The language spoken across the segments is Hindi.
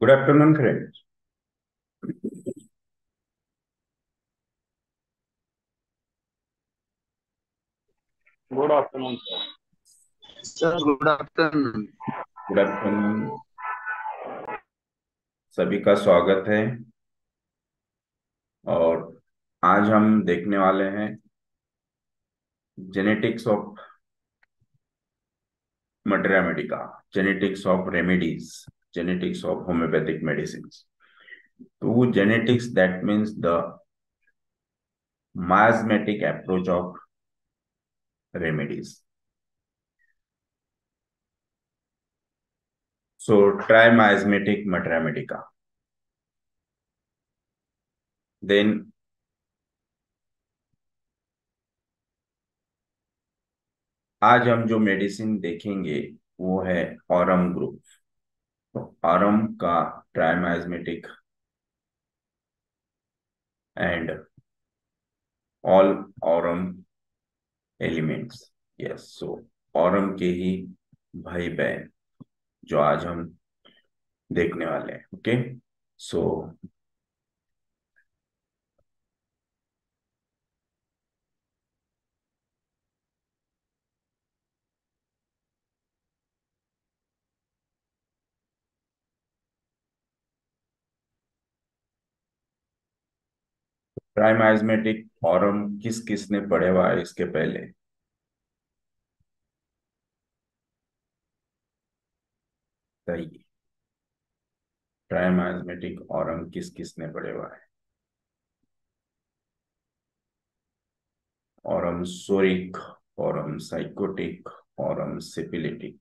Good afternoon, friends. Good afternoon, sir. Sir, good afternoon. Good afternoon. सभी का स्वागत है और आज हम देखने वाले हैं genetics of materia medica, genetics of remedies, genetics of homeopathic medicine. तो genetics, that means the miasmatic approach of remedies. So, Tri Miasmatic Materia Medica. Then, आज हम जो मेडिसिन देखेंगे वो है ऑरम ग्रुप. तो ऑरम का try miasmatic and all Aurum elements. Yes, so Aurum के ही भाई बहन जो आज हम देखने वाले हैं. ओके, सो ट्राइमाइजमेटिक ऑरम किस किसने पढ़े हुआ है इसके पहले? सही, ट्राइमाइजमेटिक ऑरम किस किसने पढ़े हुआ है? Aurum psoric, aurum sycotic, aurum syphilitic.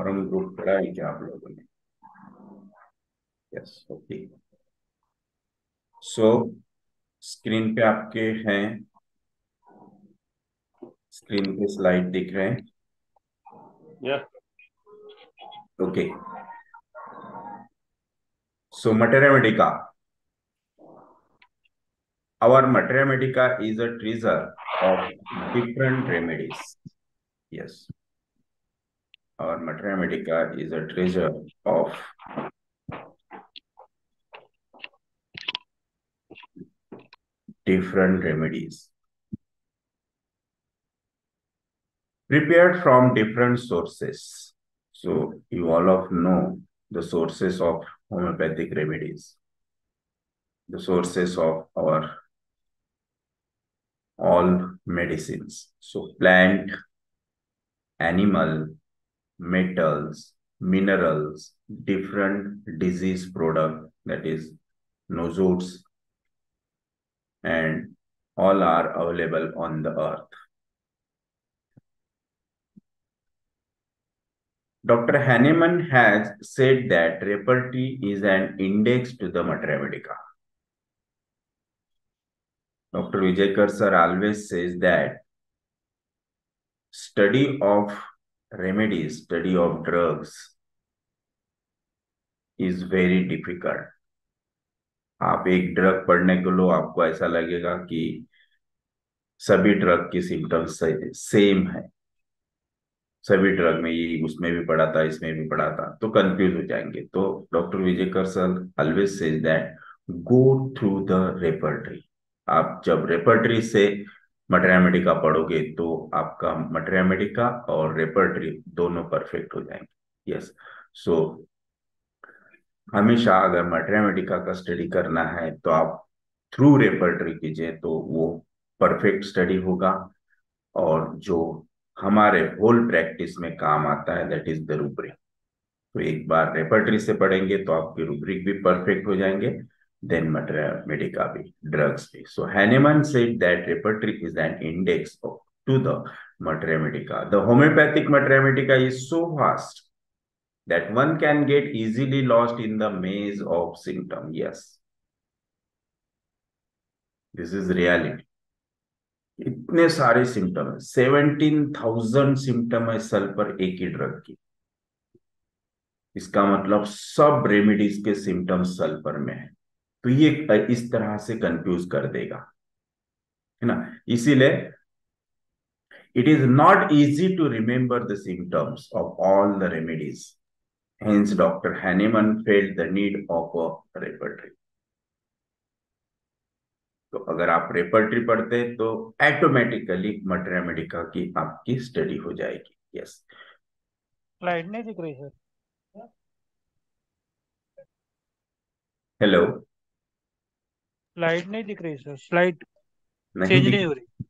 Aurum group पढ़ा है क्या आप लोगों ने? Yes, okay. सो स्क्रीन पे आपके हैं, स्क्रीन पे स्लाइड दिख रहे हैं. Yes, okay. So materia medica, our materia medica is a treasure of different remedies. Yes, our Materia Medica is a treasure of different remedies prepared from different sources. So you all of know the sources of homeopathic remedies, the sources of our all medicines. So plant, animal, metals, minerals, different disease product, that is nosodes, and all are available on the earth. Dr. Hahnemann has said that repertory is an index to the Materia Medica. Dr. Vijaykar sir always says that study of remedies, study of drugs is very difficult. आप एक ड्रग पढ़ने के लो आपको ऐसा लगेगा कि सभी ड्रग की सिम्टम्स सेम है, सभी ड्रग में ये उसमें भी पढ़ा था, इसमें भी पढ़ा था, तो कंफ्यूज हो जाएंगे. तो doctor Vijayakar sir always says that go through the repertory. आप जब रेपर्टरी से मटेरिया मेडिका पढ़ोगे तो आपका मटेरिया मेडिका और रेपर्टरी दोनों परफेक्ट हो जाएंगे. यस, सो हमेशा अगर मटेरिया मेडिका का स्टडी करना है तो आप थ्रू रेपर्टरी कीजिए, तो वो परफेक्ट स्टडी होगा. और जो हमारे होल प्रैक्टिस में काम आता है दैट इज द रूब्रिक. तो एक बार रेपर्टरी से पढ़ेंगे तो आपके रूब्रिक भी परफेक्ट हो जाएंगे, then Materia Medica भी, drugs भी. So Hahnemann said that repertory is an index to the Materia Medica. The homeopathic Materia Medica is so vast that one can get easily lost in the maze of symptoms. Yes, this is reality. इतने सारे सिम्टम है, 17,000 सिम्टम है सल्फर एक ही ड्रग की। इसका मतलब सब रेमेडीज के सिम्टम सल्फर में है। तो ये इस तरह से कंफ्यूज कर देगा, है ना। इसीलिए it is not easy to remember the symptoms of all the remedies, hence doctor Hahnemann felt the need of a repertory. तो अगर आप रेपर्टरी पढ़ते तो ऑटोमेटिकली मटेरिया मेडिका की आपकी स्टडी हो जाएगी। यस, स्लाइड नहीं दिख रही सर। हेलो, स्लाइड नहीं दिख रही सर, स्लाइड चेंज नहीं हो रही।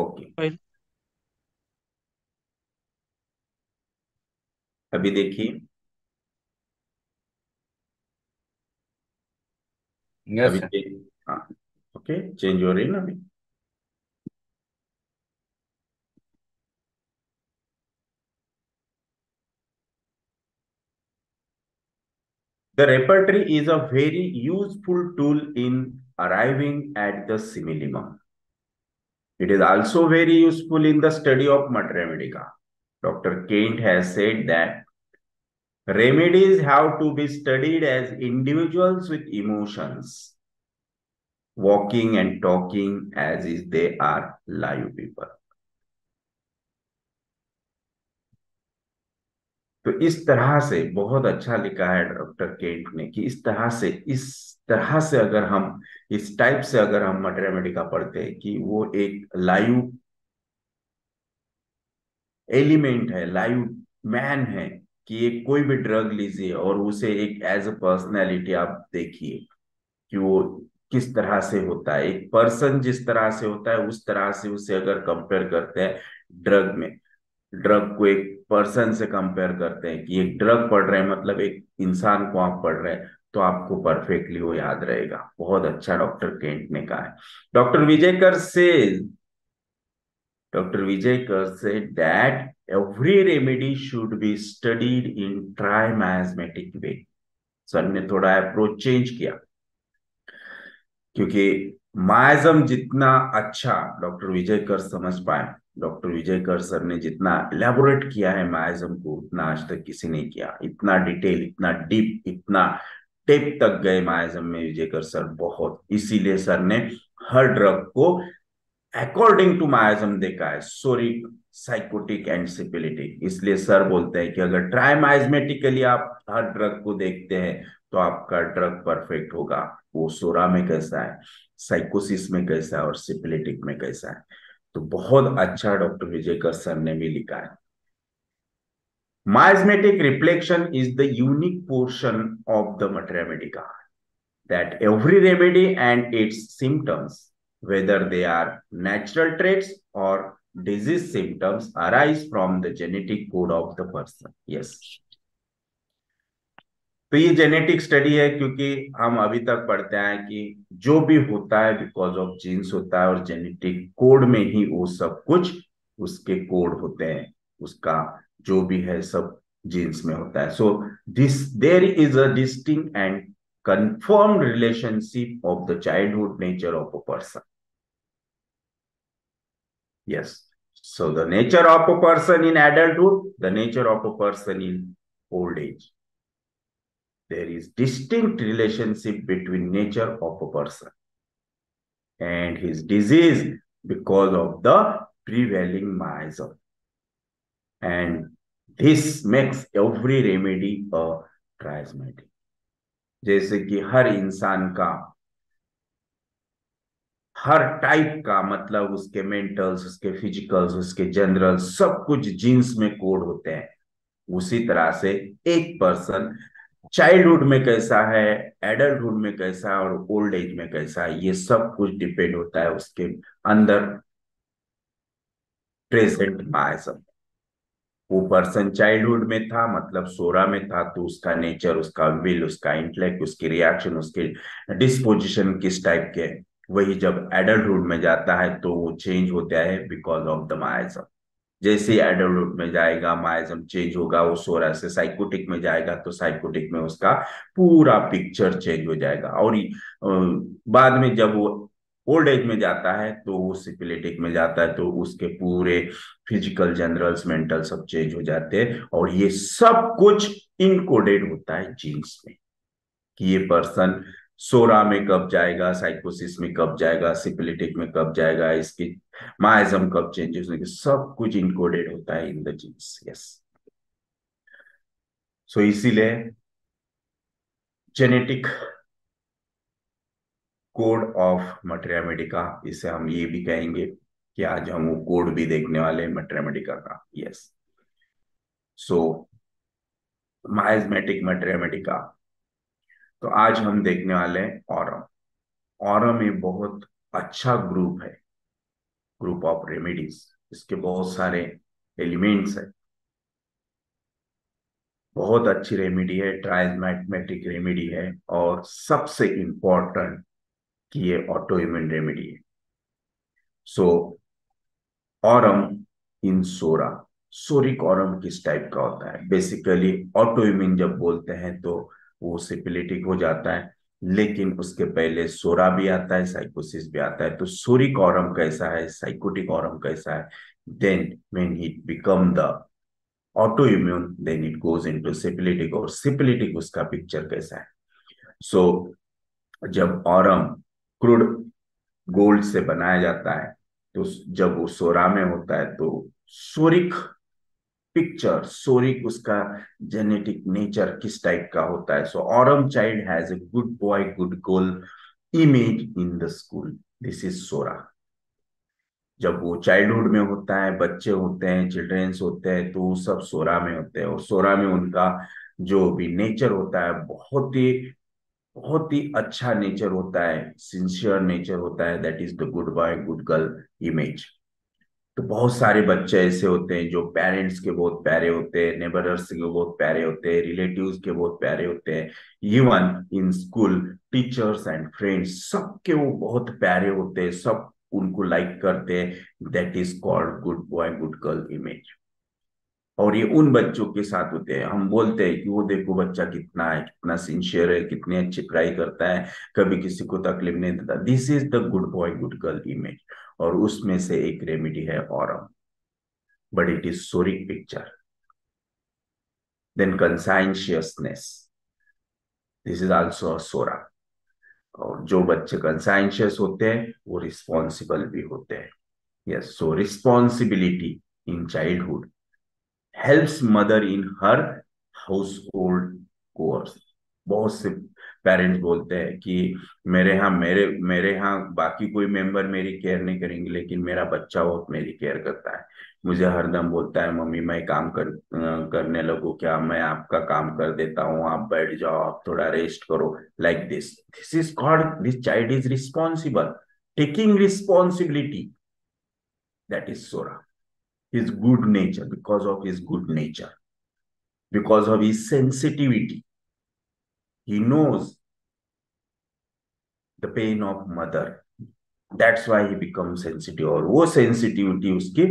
ओके, अभी देखिए। यस हाँ, ओके, चेंज हो रही ना अभी। The repertory is a very useful tool in arriving at the similimum. It is also very useful in the study of materia medica. Dr. Kent has said that remedies have to be studied as individuals with emotions, walking and talking as if they are live people. तो इस तरह से बहुत अच्छा लिखा है डॉक्टर केंट ने कि इस तरह से अगर हम इस टाइप से अगर हम मटेरिया मेडिका पढ़ते हैं कि वो एक लाइव एलिमेंट है, लाइव मैन है, कि एक कोई भी ड्रग लीजिए और उसे एक एज अ पर्सनैलिटी आप देखिए कि वो किस तरह से होता है। एक पर्सन जिस तरह से होता है उस तरह से उसे अगर कंपेयर करते हैं ड्रग में, ड्रग को एक पर्सन से कंपेयर करते हैं कि एक ड्रग पढ़ रहे हैं मतलब एक इंसान को आप पढ़ रहे हैं, तो आपको परफेक्टली वो याद रहेगा। बहुत अच्छा डॉक्टर केंट ने कहा है। डॉक्टर विजयकर से that every remedy should be studied in try miasmatic way. Sir ने थोड़ा अप्रोच चेंज किया, क्योंकि मायाज्म जितना अच्छा डॉक्टर विजयकर समझ पाए, डॉक्टर विजयकर सर ने जितना इलेबोरेट किया है मायाज्म को, उतना आज तक किसी ने किया। इतना डिटेल, इतना डीप, इतना टेप तक गए मायाज्म में विजयकर सर बहुत। इसीलिए सर ने हर ड्रग को अकॉर्डिंग टू मायाज्म देखा है, सोरिक, साइकोटिक एंड सिपिलिटिक। इसलिए सर बोलते हैं कि अगर ट्राई मियास्मेटिकली आप हर ड्रग को देखते हैं तो आपका ड्रग परफेक्ट होगा। वो सोरा में कैसा है, साइकोसिस में कैसा है और सिपिलिटिक में कैसा है। तो बहुत अच्छा डॉक्टर विजयकर सर ने भी लिखा है। Miasmatic reflection is the unique portion of the materia medica that every remedy and its symptoms whether they are natural traits और disease symptoms arise from the genetic code of the person. Yes, तो ये जेनेटिक स्टडी है, क्योंकि हम अभी तक पढ़ते हैं कि जो भी होता है बिकॉज ऑफ जीन्स होता है और जेनेटिक कोड में ही वो सब कुछ उसके कोड होते हैं, उसका जो भी है सब जीन्स में होता है। So this there is a distinct and confirmed relationship of the childhood nature of a person. Yes, so the nature of a person in adulthood, the nature of a person in old age, there is distinct relationship between nature of a person and his disease because of the prevailing miasm, and this makes every remedy a triasmatic. जैसे कि हर इंसान का हर टाइप का मतलब उसके मेंटल्स, उसके फिजिकल्स, उसके जनरल सब कुछ जीन्स में कोड होते हैं, उसी तरह से एक पर्सन चाइल्डहुड में कैसा है, एडल्टहुड में कैसा है और ओल्ड एज में कैसा है, ये सब कुछ डिपेंड होता है उसके अंदर प्रेजेंट मायाज्म। वो पर्सन चाइल्डहुड में था मतलब सोरा में था, तो उसका नेचर, उसका विल, उसका इंटेलेक्ट, उसकी रिएक्शन, उसके डिस्पोजिशन किस टाइप के है, वही जब एडल्टहुड में जाता है तो वो चेंज होता है बिकॉज ऑफ द मायाज्म। जैसे एडल्टहुड में जाएगा मायाज्म चेंज होगा, वो सोरा से साइकोटिक में जाएगा तो साइकोटिक में उसका पूरा पिक्चर चेंज हो जाएगा, और बाद में जब वो ओल्ड एज में जाता है तो वो सिपिलिटिक में जाता है, तो उसके पूरे फिजिकल जनरल्स मेंटल सब चेंज हो जाते हैं। और ये सब कुछ इनकोडेड होता है जीन्स में कि ये पर्सन सोरा में कब जाएगा, साइकोसिस में कब जाएगा, सिपिलिटिक में कब जाएगा, इसके माइजम कब चेंजेस, सब कुछ इनकोडेड होता है in the genes. Yes, so इसीलिए genetic code of materia medica, इसे हम ये भी कहेंगे कि आज हम वो कोड भी देखने वाले मटेरिया मेडिका का। Yes, so miasmatic materia medica, तो आज हम देखने वाले हैं ऑरम। ऑरम एक बहुत अच्छा ग्रुप है, ग्रुप ऑफ रेमेडीज, इसके बहुत सारे एलिमेंट्स है, बहुत अच्छी रेमेडी है, ट्राइजमैटिक रेमेडी है, और सबसे इंपॉर्टेंट कि ये ऑटो इम्यून रेमेडी है। So aurum in psora, psoric aurum किस टाइप का होता है? बेसिकली ऑटो इम्यून जब बोलते हैं तो वो सिपिलिटिक हो जाता है, लेकिन उसके पहले सोरा भी आता है, साइकोसिस भी आता है। तो सोरिक ऑरम कैसा है, साइकोटिक ऑरम कैसा है, then when it become the auto immune then it goes into syphilitic, और सिपिलिटिक उसका पिक्चर कैसा है। सो जब ऑरम क्रूड गोल्ड से बनाया जाता है तो जब वो सोरा में होता है तो सोरिक पिक्चर, सोरिक उसका जेनेटिक नेचर किस टाइप का होता है। So Aurum child has a good boy good girl image in the school, this is psora. जब वो चाइल्डहुड में होता है, बच्चे होते हैं, चिल्ड्रेंस होते हैं, तो सब सोरा में होते हैं, और सोरा में उनका जो भी नेचर होता है बहुत ही अच्छा नेचर होता है, सिंसियर नेचर होता है, that is the good boy good girl image. तो बहुत सारे बच्चे ऐसे होते हैं जो पेरेंट्स के बहुत प्यारे होते हैं, नेबर्स के बहुत प्यारे होते हैं, रिलेटिव्स के बहुत प्यारे होते हैं, even in school teachers and friends सबके वो बहुत प्यारे होते हैं, सब उनको लाइक करते हैं, that is called good boy good girl image. और ये उन बच्चों के साथ होते हैं, हम बोलते हैं कि वो देखो बच्चा कितना है, कितना सिंसियर है, कितनी अच्छी पढ़ाई करता है, कभी किसी को तकलीफ नहीं देता, this is the good boy good girl image. और उसमें से एक रेमेडी है Aurum, but it is psoric picture. Then conscientiousness, this is also psora, और जो बच्चे कंसाइंशियस होते हैं वो रिस्पॉन्सिबल भी होते हैं। Yes, so responsibility in childhood helps mother in her household chores. बहुत से पेरेंट्स बोलते हैं कि मेरे यहाँ बाकी कोई मेंबर मेरी केयर नहीं करेंगे, लेकिन मेरा बच्चा बहुत मेरी केयर करता है, मुझे हरदम बोलता है मम्मी मैं काम करने लगूं क्या, मैं आपका काम कर देता हूँ, आप बैठ जाओ, आप थोड़ा रेस्ट करो, like this. This is called, this child is responsible, taking responsibility, that is psora. His good nature, because of his good nature, because of his sensitivity, he knows the pain of mother. That's why he becomes sensitive. और वो sensitivity उसकी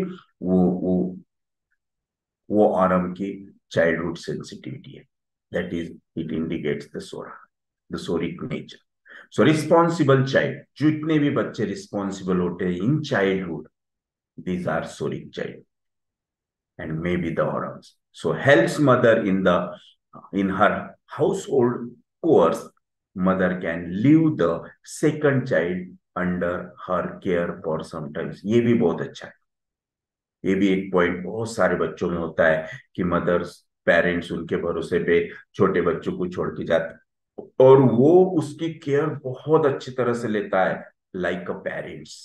वो ऑरम की childhood sensitivity है. That is, it indicates the sora, the soric nature. So responsible child, जितने भी बच्चे responsible होते हैं in childhood, these are soric child. And maybe the orums. So helps mother in her household chores. Mother can leave the second child under her care for sometimes. ये भी बहुत अच्छा है, ये भी एक पॉइंट बहुत सारे बच्चों में होता है कि मदर्स पेरेंट्स उनके भरोसे पे छोटे बच्चों को छोड़ के जाते और वो उसकी केयर बहुत अच्छी तरह से लेता है, लाइक अ पेरेंट्स।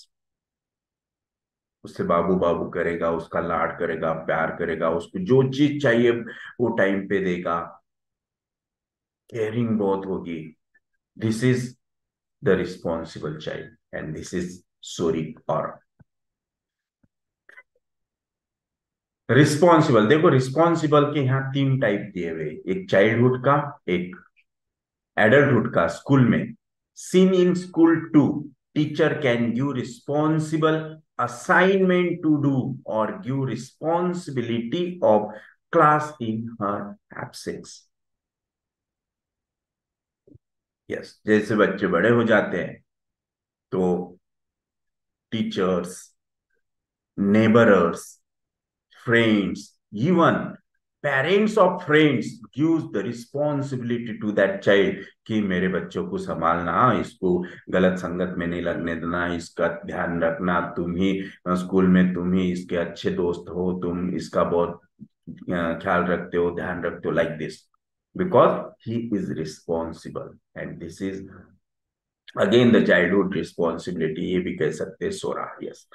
उससे बाबू बाबू करेगा, उसका लाड करेगा, प्यार करेगा, उसको जो चीज चाहिए वो टाइम पे देगा, केयरिंग बहुत होगी। This is the responsible child and this is psoric Aurum. Responsible, देखो रिस्पॉन्सिबल के यहाँ तीन टाइप दिए हुए, एक चाइल्डहुड का, एक एडल्टहुड का। स्कूल में seen in school to teacher can give responsible assignment to do or give responsibility of class in her absence. Yes, जैसे बच्चे बड़े हो जाते हैं तो teachers, neighbors, friends, even parents of friends gives the responsibility to that child कि मेरे बच्चों को संभालना, इसको गलत संगत में नहीं लगने देना, इसका ध्यान रखना, तुम ही स्कूल में तुम ही इसके अच्छे दोस्त हो, तुम इसका बहुत ख्याल रखते हो, ध्यान रखते हो, like this because he is responsible and this is again the childhood responsibility, ये भी कह सकते सोरा, yes.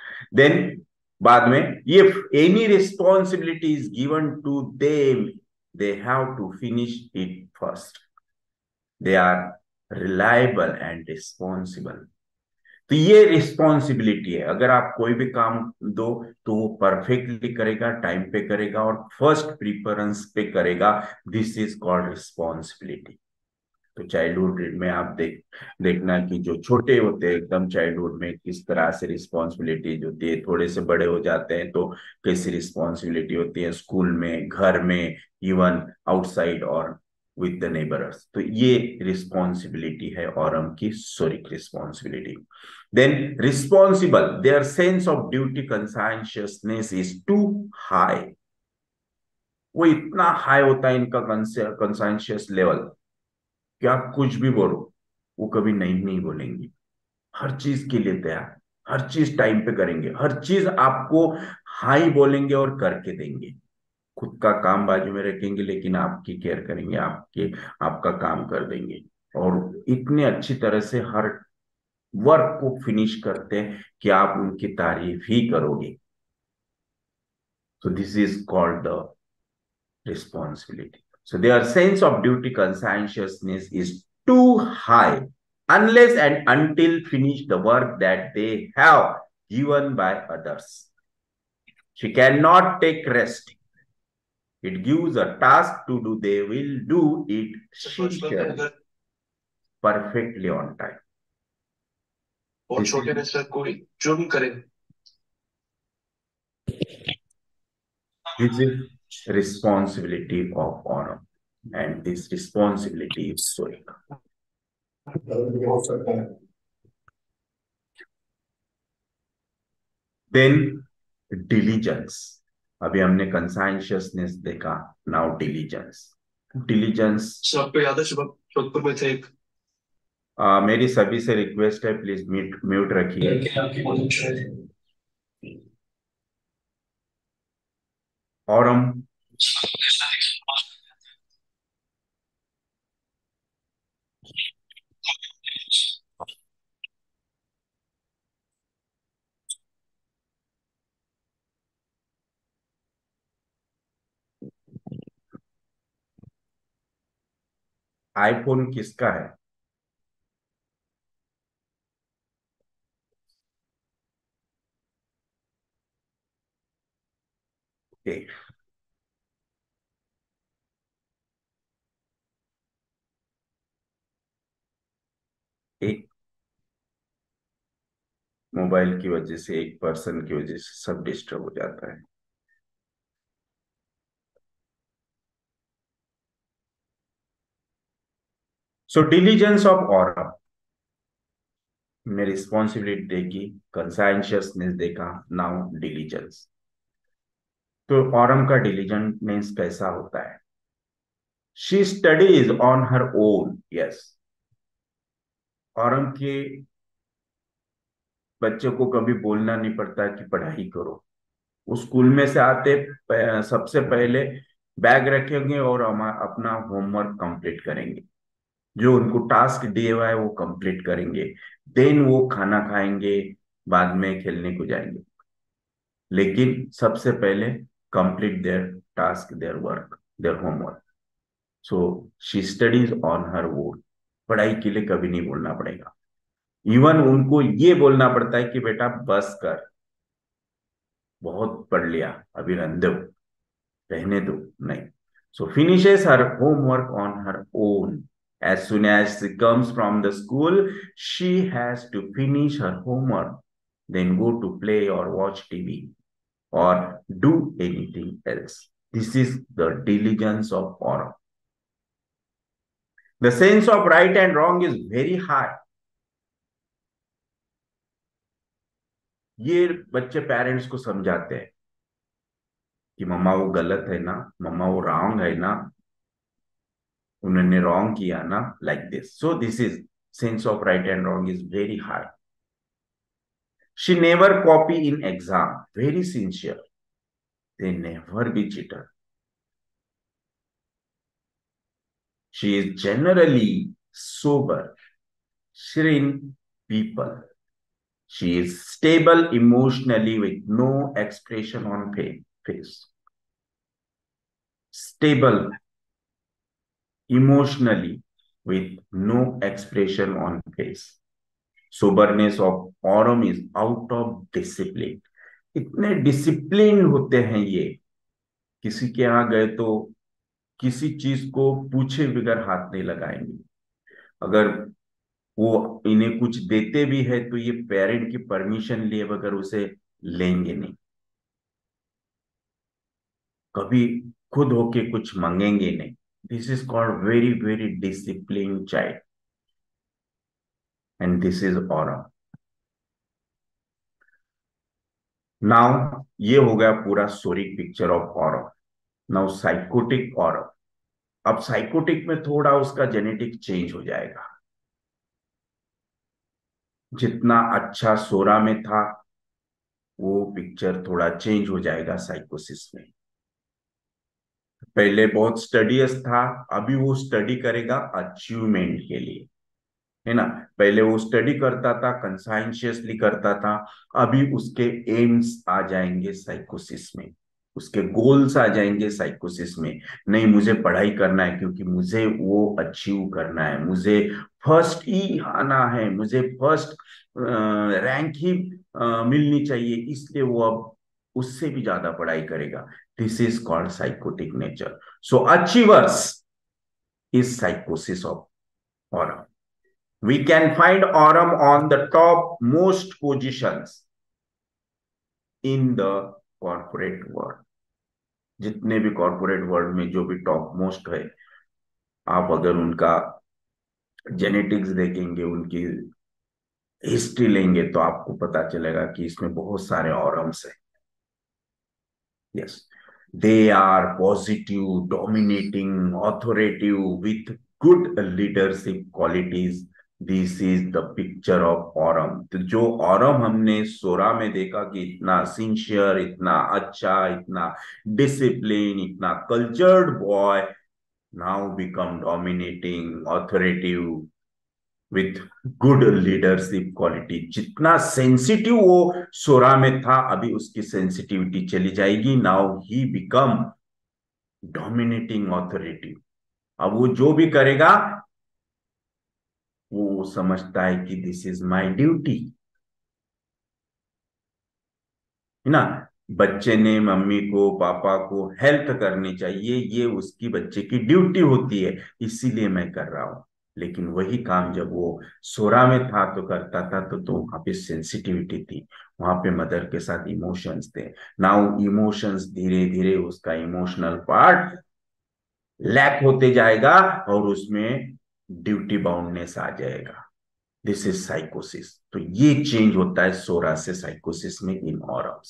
Then बाद में if any responsibility is given to them, they have to finish it first. They are reliable and responsible. तो ये रिस्पॉन्सिबिलिटी है, अगर आप कोई भी काम दो तो वो परफेक्टली करेगा, टाइम पे करेगा और फर्स्ट प्रीफरेंस पे करेगा, दिस इज कॉल्ड रिस्पॉन्सिबिलिटी. तो चाइल्डहुड में आप देखना कि जो छोटे होते हैं एकदम चाइल्डहुड में किस तरह से रिस्पॉन्सिबिलिटीज होती है, थोड़े से बड़े हो जाते हैं तो कैसी रिस्पॉन्सिबिलिटी होती है स्कूल में, घर में, इवन आउटसाइड और विद द नेबरर्स. तो ये रिस्पॉन्सिबिलिटी है ऑरम की psoric responsibility. Then responsible, their sense of duty conscientiousness is too high. वो इतना हाई होता है इनका कंसाइंशियस लेवल कि आप कुछ भी बोलो वो कभी नहीं बोलेंगे, हर चीज के लिए तैयार, हर चीज टाइम पे करेंगे, हर चीज आपको हाई बोलेंगे और करके देंगे, खुद का काम बाजू में रखेंगे लेकिन आपकी केयर करेंगे, आपका काम कर देंगे और इतने अच्छी तरह से हर वर्क को फिनिश करते हैं कि आप उनकी तारीफ ही करोगे. So this is called the responsibility. So their sense of duty conscientiousness is too high unless and until finish the work that they have given by others. She cannot take rest. It gives a task to do. They will do it. She shall perfectly on time. और छोटे में सर कोई जुर्म करें. This is responsibility of Aurum and this responsibility is soic. Then diligence. अभी हमने conscientiousness देखा, now diligence. Diligence सबको याद है, शुभम जोधपुर में थे एक, मेरी सभी से रिक्वेस्ट है प्लीज म्यूट रखिए. Aurum iPhone किसका है? एक मोबाइल की वजह से, एक पर्सन की वजह से सब डिस्टर्ब हो जाता है. सो डिलीजेंस ऑफ ऑरम में रिस्पॉन्सिबिलिटी देखी, कंसाइंशियसनेस देखा, नाउ डिलीजेंस. तो ऑरम का डिलीजेंटनेस कैसा होता है? She studies on her own. Yes, Aurum के बच्चों को कभी बोलना नहीं पड़ता कि पढ़ाई करो. वो स्कूल में से आते सबसे पहले बैग रखेंगे और अपना होमवर्क कंप्लीट करेंगे, जो उनको टास्क दिए हुआ है वो कंप्लीट करेंगे, देन वो खाना खाएंगे, बाद में खेलने को जाएंगे, लेकिन सबसे पहले complete their task, their work, their homework. So she studies on her own. पढ़ाई के लिए कभी नहीं बोलना पड़ेगा. इवन उनको ये बोलना पड़ता है कि बेटा बस कर, बहुत पढ़ लिया, अभी रहने दो, नहीं. So finishes her homework on her own. As soon as she comes from the school, she has to finish her homework, then go to play or watch TV or do anything else. This is the diligence of Aurum. The sense of right and wrong is very high. ये बच्चे पेरेंट्स को समझाते हैं कि मम्मा वो गलत है ना, मम्मा वो रॉन्ग है ना, उन्होंने रॉन्ग किया ना, like this. So this is sense of right and wrong is very high. She never copy in exam. Very sincere. They never be cheater. She is generally sober, serene people. She is stable emotionally with no expression on face. Stable emotionally with no expression on face. Soberness of Aurum is out of discipline. इतने डिसिप्लिन होते हैं ये, किसी के यहाँ गए तो किसी चीज को पूछे बगैर हाथ नहीं लगाएंगे. अगर वो इन्हें कुछ देते भी है तो ये पेरेंट की परमिशन लिए बगैर उसे लेंगे नहीं, कभी खुद होके कुछ मांगेंगे नहीं. This is called very very discipline child. And this is Aurum. Now, ये हो गया पूरा psoric picture of Aurum. Now sycotic Aurum. अब साइकोटिक में थोड़ा उसका जेनेटिक चेंज हो जाएगा. जितना अच्छा सोरा में था वो पिक्चर थोड़ा चेंज हो जाएगा साइकोसिस में. पहले बहुत स्टडियस था, अभी वो स्टडी करेगा अचीवमेंट के लिए, है ना. पहले वो स्टडी करता था, कंसाइंशियसली करता था, अभी उसके एम्स आ जाएंगे साइकोसिस में, उसके गोल्स आ जाएंगे साइकोसिस में. नहीं, मुझे पढ़ाई करना है क्योंकि मुझे वो अचीव करना है, मुझे फर्स्ट ही आना है, मुझे फर्स्ट रैंक ही मिलनी चाहिए, इसलिए वो अब उससे भी ज्यादा पढ़ाई करेगा. This is called sycotic nature. So achievers is sycosis of Aurum. We can find Aurum on the top most positions in the corporate world. जितने भी corporate world में जो भी top most है, आप अगर उनका genetics देखेंगे, उनकी history लेंगे तो आपको पता चलेगा कि इसमें बहुत सारे Aurums हैं. Yes, they are positive, dominating, authoritative with good leadership qualities. This is the picture of Aurum. तो जो Aurum हमने सोरा में देखा कि इतना सिंसियर, इतना अच्छा, इतना डिसिप्लिन, इतना cultured boy, now become dominating, authoritative with good leadership quality. जितना सेंसिटिव वो सोरा में था अभी उसकी सेंसिटिविटी चली जाएगी. now he become dominating, authoritative. अब वो जो भी करेगा वो समझता है कि दिस इज माय ड्यूटी, है ना. बच्चे ने मम्मी को पापा को हेल्प करनी चाहिए, ये उसकी बच्चे की ड्यूटी होती है, इसीलिए मैं कर रहा हूं. लेकिन वही काम जब वो सोरा में था तो करता था तो वहां पे सेंसिटिविटी थी, वहां पे मदर के साथ इमोशंस थे. नाउ इमोशंस धीरे धीरे उसका इमोशनल पार्ट लैक होते जाएगा और उसमें ड्यूटी बाउंडनेस आ जाएगा. This is sycosis. तो ये चेंज होता है सोरा से साइकोसिस में इन Aurums.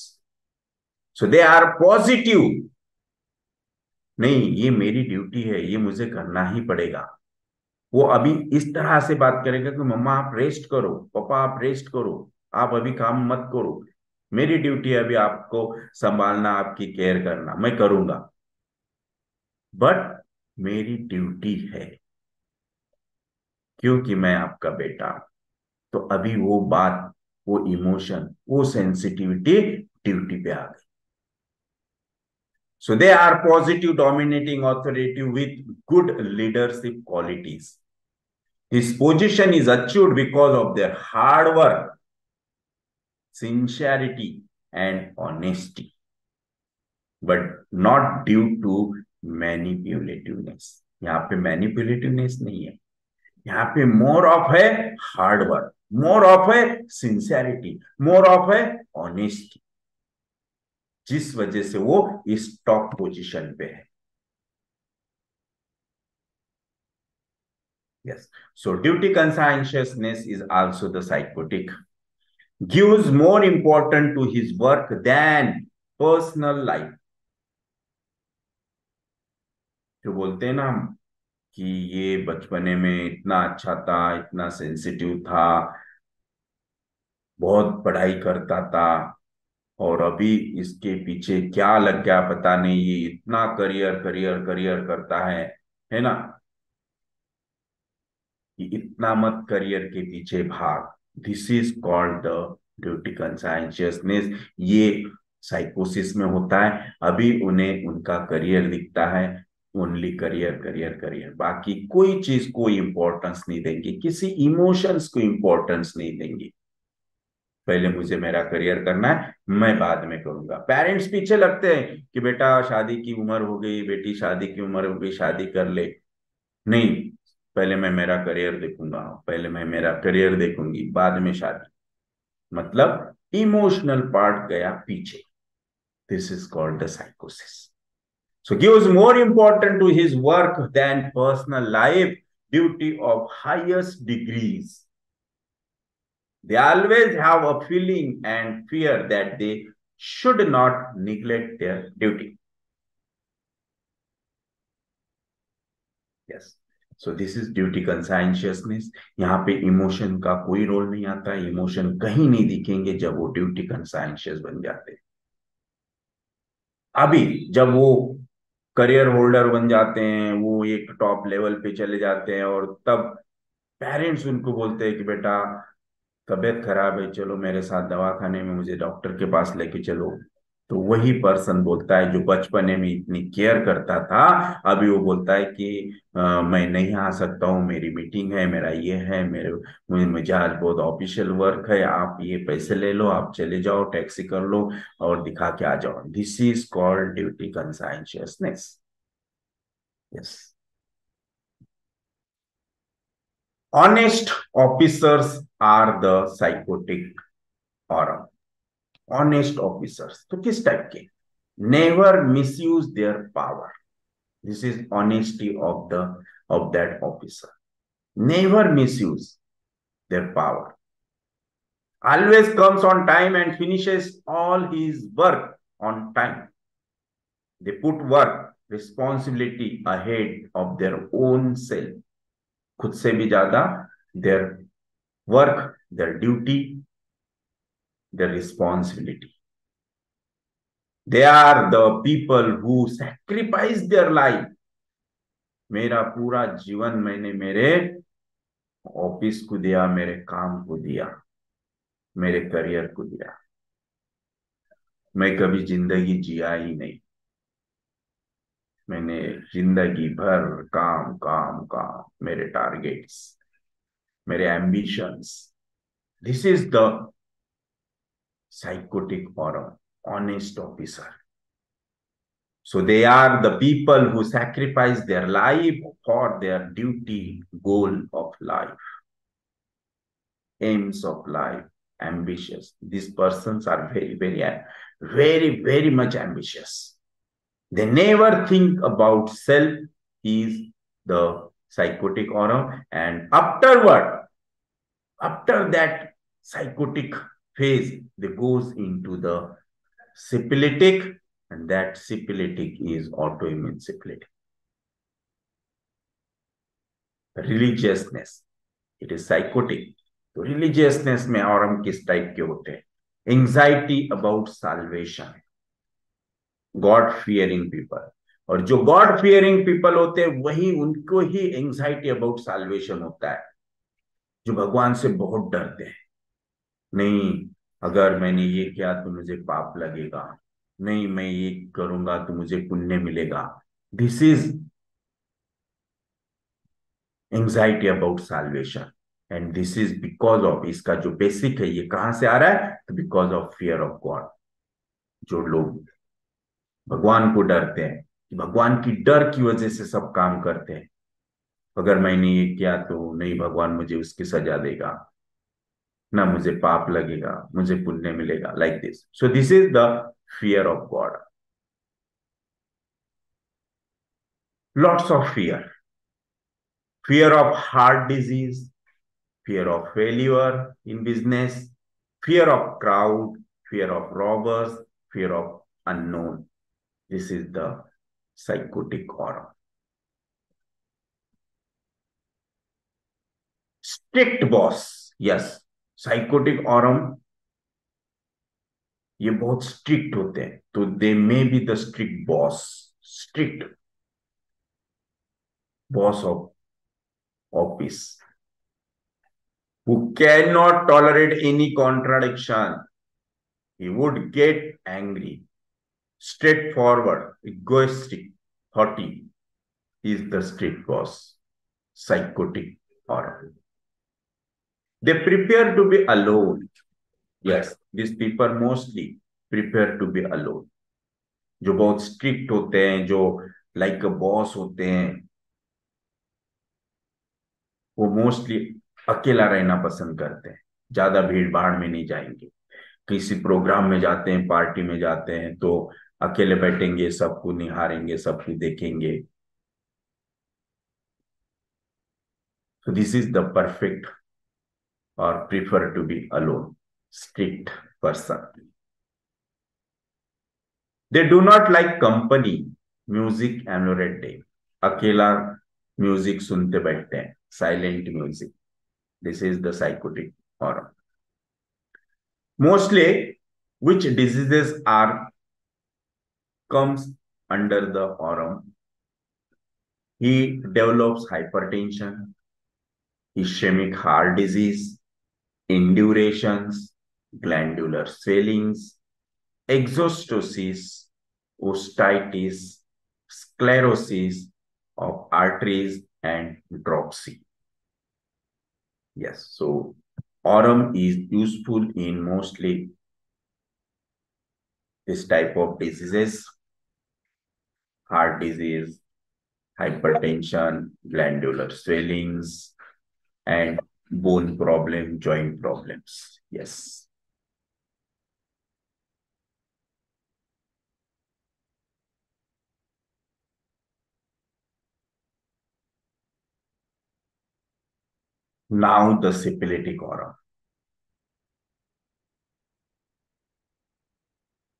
So they are positive. नहीं, ये मेरी ड्यूटी है, ये मुझे करना ही पड़ेगा. वो अभी इस तरह से बात करेगा कि मम्मा आप रेस्ट करो, पापा आप रेस्ट करो, आप अभी काम मत करो, मेरी ड्यूटी है अभी आपको संभालना, आपकी केयर करना, मैं करूंगा, बट मेरी ड्यूटी है क्योंकि मैं आपका बेटा. तो अभी वो बात, वो इमोशन, वो सेंसिटिविटी ड्यूटी पे आ गई. So they are positive, dominating, authoritative with good leadership qualities. This position is achieved because of their hard work, sincerity and honesty, but not due to manipulativeness. यहाँ पे मैनिपुलेटिवनेस नहीं है, यहाँ पे मोर ऑफ है हार्ड वर्क, मोर ऑफ है सिंसियरिटी, मोर ऑफ है ऑनेस्टी, जिस वजह से वो इस टॉप पोजीशन पे है. Yes, so duty conscientiousness is also the sycotic. gives more importance to his work than personal life. जो बोलते हैं ना हम कि ये बचपने में इतना अच्छा था, इतना सेंसिटिव था, बहुत पढ़ाई करता था, और अभी इसके पीछे क्या लग गया पता नहीं, ये इतना करियर करता है ना। इतना मत करियर के पीछे भाग। This is called the duty consciousness. ये साइकोसिस में होता है। अभी उन्हें उनका करियर दिखता है, ओनली करियर, बाकी कोई चीज को इंपॉर्टेंस नहीं देंगे, किसी इमोशंस को इंपॉर्टेंस नहीं देंगे। पहले मुझे मेरा करियर करना है, मैं बाद में करूंगा। पेरेंट्स पीछे लगते हैं कि बेटा शादी की उम्र हो गई, बेटी शादी की उम्र हो गई, शादी कर ले। नहीं, पहले मैं मेरा करियर देखूंगा, पहले मैं मेरा करियर देखूंगी, बाद में शादी। मतलब इमोशनल पार्ट गया पीछे। This is called the sycosis. So gives more important to his work than personal life, duty of highest degrees. They always have a feeling and fear that they should not neglect their duty. Yes. So this is duty conscientiousness. यहाँ पे emotion का कोई role नहीं आता। Emotion कहीं नहीं दिखेंगे जब वो duty conscientious बन जाते। अभी जब वो career holder बन जाते हैं, वो एक top level पे चले जाते हैं, और तब parents उनको बोलते हैं कि बेटा तबीयत खराब है, चलो मेरे साथ दवाखाने में, मुझे डॉक्टर के पास लेके चलो। तो वही पर्सन बोलता है जो बचपने में इतनी केयर करता था, अभी वो बोलता है कि मैं नहीं आ सकता हूँ, मेरी मीटिंग है, मेरा ये है, मुझे आज बहुत ऑफिशियल वर्क है, आप ये पैसे ले लो, आप चले जाओ, टैक्सी कर लो और दिखा के आ जाओ। This is called duty conscientiousness. Yes. Honest officers are the psychotic aurum. Honest officers तो किस टाइप के? Never misuse their power. This is honesty of the of that officer. Never misuse their power. Always comes on time and finishes all his work on time. They put work responsibility ahead of their own self. खुद से भी ज्यादा their work, their duty, their responsibility. They are the people who sacrifice their life. मेरा पूरा जीवन मैंने मेरे ऑफिस को दिया, मेरे काम को दिया, मेरे करियर को दिया। मैं कभी जिंदगी जिया ही नहीं, मैंने जिंदगी भर काम काम काम, मेरे टारगेट्स, मेरे ambitions. This is the sycotic Aurum, honest officer. So they are the people who sacrifice their life for their duty, goal of life, aims of life, ambitious. This persons are very, very much ambitious. They never think about self is the psychotic aurum, and after that psychotic phase, they goes into the syphilitic, and that syphilitic is autoimmune syphilitic. Religiousness, it is psychotic. So religiousness में aurum किस type के होते हैं? Anxiety about salvation. God fearing people, और जो गॉड फियरिंग पीपल होते हैं वही उनको ही एंग्जाइटी अबाउट साल्वेशन होता है। जो भगवान से बहुत डरते हैं, नहीं अगर मैंने ये किया तो मुझे पाप लगेगा, नहीं मैं ये करूंगा तो मुझे पुण्य मिलेगा। This is anxiety about salvation, and this is because of, इसका जो बेसिक है ये कहां से आ रहा है? तो because of fear of God. जो लोग भगवान को डरते हैं, भगवान की डर की वजह से सब काम करते हैं। अगर मैंने ये किया तो नहीं भगवान मुझे उसकी सजा देगा, ना मुझे पाप लगेगा, मुझे पुण्य मिलेगा, like this. So this is the fear of God. Lots of fear, fear of heart disease, fear of failure in business, fear of crowd, fear of robbers, fear of unknown. This is the psychotic aurum. Strict boss. Yes, psychotic aurum. ये बहुत स्ट्रिक्ट होते हैं, तो they may be the strict boss, strict boss of office, who can not tolerate any contradiction, he would get angry, straightforward, egoistic, haughty is the strict boss, sycotic Aurum. They prepare to be alone. Yes, these people mostly prepare to be alone. जो बहुत strict होते हैं, जो like a boss होते हैं, वो mostly अकेला रहना पसंद करते हैं. ज्यादा भीड़ भाड़ में नहीं जाएंगे. किसी प्रोग्राम में जाते हैं, पार्टी में जाते हैं, तो अकेले बैठेंगे, सबको निहारेंगे, सबको देखेंगे. So this is the perfect or prefer to be alone. Strict person. They do not like company, music and red day. Akela music sunte baithte hain, silent music. This is the psychotic aurum. Mostly which diseases are comes under the aurum? He develops hypertension, ischemic heart disease, indurations, glandular swellings, exostosis, osteitis, sclerosis of arteries and dropsy. Yes, so aurum is useful in mostly this type of diseases, heart disease, hypertension, glandular swellings, and bone problem, joint problems. Yes. Now the syphilitic aurum.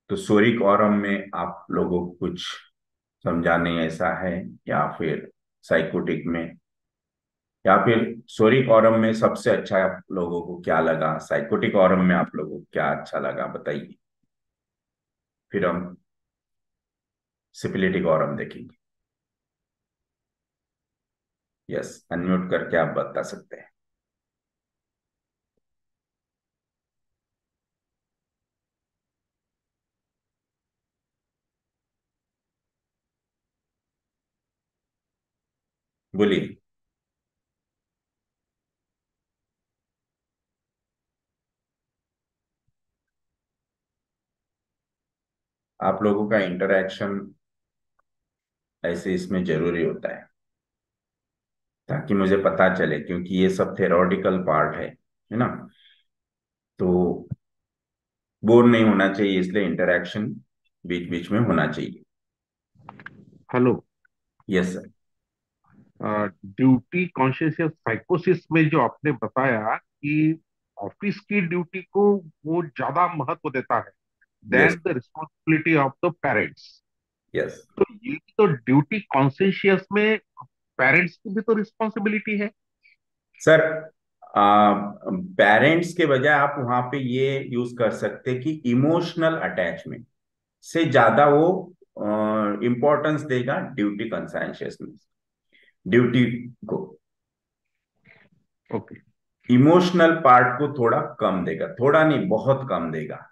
तो सोरिक औरम में आप लोगों को कुछ समझाने ऐसा है, या फिर साइकोटिक में, या फिर सोरिक औरम में सबसे अच्छा आप लोगों को क्या लगा, साइकोटिक औरम में आप लोगों को क्या अच्छा लगा, बताइए. फिर हम सिपिलिटिक औरम देखेंगे. यस, अनम्यूट करके आप बता सकते हैं. बोलिए. आप लोगों का इंटरैक्शन ऐसे इसमें जरूरी होता है, ताकि मुझे पता चले, क्योंकि ये सब थ्योरेटिकल पार्ट है ना, तो बोर नहीं होना चाहिए, इसलिए इंटरैक्शन बीच बीच में होना चाहिए. Hello. Yes sir. Duty conscious sycosis में जो आपने बताया कि ऑफिस की ड्यूटी को वो ज्यादा महत्व देता है That's the responsibility of the parents. Yes. तो ये तो ड्यूटी कॉन्शियस में पेरेंट्स की भी तो रिस्पॉन्सिबिलिटी है सर. पेरेंट्स के बजाय आप वहां पे ये यूज कर सकते कि इमोशनल अटैचमेंट से ज्यादा वो इम्पोर्टेंस देगा ड्यूटी कॉन्शियस में, ड्यूटी को. ओके. इमोशनल पार्ट को थोड़ा कम देगा, थोड़ा नहीं बहुत कम देगा.